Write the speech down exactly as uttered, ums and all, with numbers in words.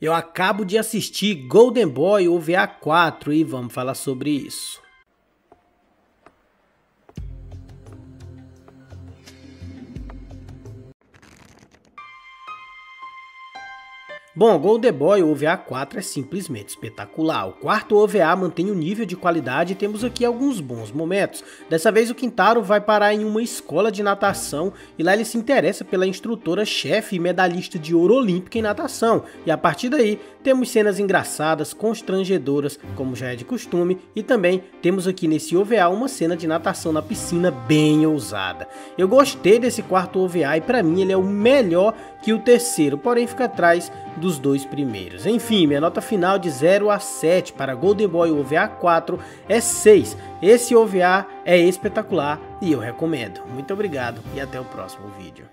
Eu acabo de assistir Golden Boy O V A quatro e vamos falar sobre isso. Bom, Golden Boy O V A quatro é simplesmente espetacular. O quarto O V A mantém o nível de qualidade e temos aqui alguns bons momentos. Dessa vez o Quintaro vai parar em uma escola de natação e lá ele se interessa pela instrutora-chefe e medalhista de ouro olímpica em natação. E a partir daí temos cenas engraçadas, constrangedoras, como já é de costume, e também temos aqui nesse O V A uma cena de natação na piscina bem ousada. Eu gostei desse quarto O V A e pra mim ele é o melhor que o terceiro, porém fica atrás do dos dois primeiros. Enfim, minha nota final de zero a sete para Golden Boy O V A quatro é seis. Esse O V A é espetacular e eu recomendo. Muito obrigado e até o próximo vídeo.